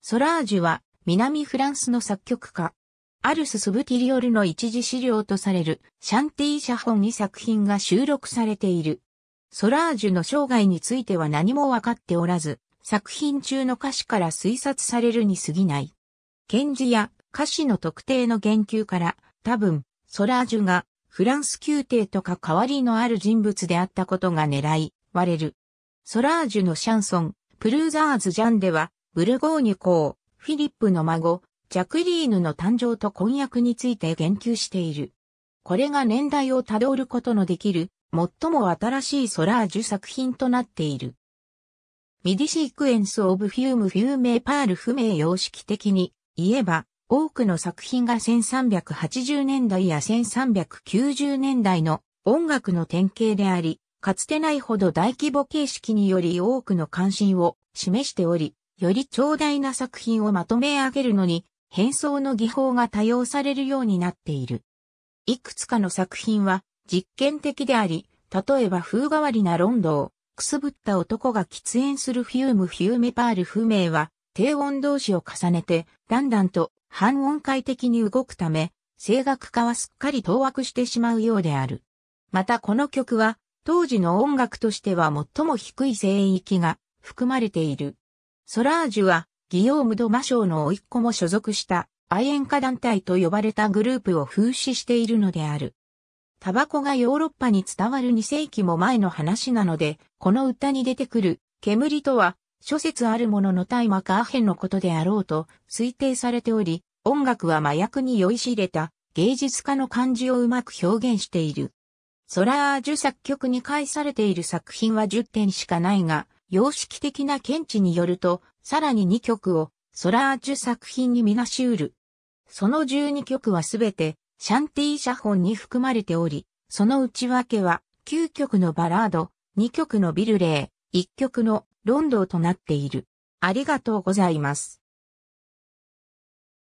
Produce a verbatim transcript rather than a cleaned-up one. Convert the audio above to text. ソラージュは南フランスの作曲家、アルス・スブティリオルの一次資料とされるシャンティ・シャフォンに作品が収録されている。ソラージュの生涯については何もわかっておらず、作品中の歌詞から推察されるに過ぎない。献辞や歌詞の特定の言及から、多分、ソラージュがフランス宮廷とか関わりのある人物であったことが狙われる。ソラージュのシャンソン、Pluseurs gensでは、ブルゴーニュ公、フィリップの孫、ジャクリーヌの誕生と婚約について言及している。これが年代をたどることのできる、最も新しいソラージュ作品となっている。ミディシークエンス・オブ・フューム・フューメー・パール・不明様式的に言えば、多くの作品がせんさんびゃくはちじゅうねんだいやせんさんびゃくきゅうじゅうねんだいの音楽の典型であり、かつてないほど大規模形式により多くの関心を示しており、より長大な作品をまとめ上げるのに、変装の技法が多用されるようになっている。いくつかの作品は実験的であり、例えば風変わりなロンドをくすぶった男が喫煙するフューム・フューメ・パール・不明は、低音同士を重ねて、だんだんと半音階的に動くため、声楽家はすっかり当惑してしまうようである。またこの曲は、当時の音楽としては最も低い声域が含まれている。ソラージュは、ギヨーム・ド・マショーの甥っ子も所属した愛煙家団体と呼ばれたグループを風刺しているのである。タバコがヨーロッパに伝わるにせいきも前の話なので、この歌に出てくる煙とは諸説あるものの大麻かアヘンのことであろうと推定されており、音楽は麻薬に酔いしれた芸術家の感じをうまく表現している。ソラージュ作曲に返されている作品はじゅってんしかないが、様式的な見地によると、さらににきょくをソラージュ作品にみなしうる。そのじゅうにきょくはすべてシャンティ・シャフォンに含まれており、その内訳はきゅうきょくのバラード、にきょくのビルレー、いっきょくのロンドーとなっている。ありがとうございます。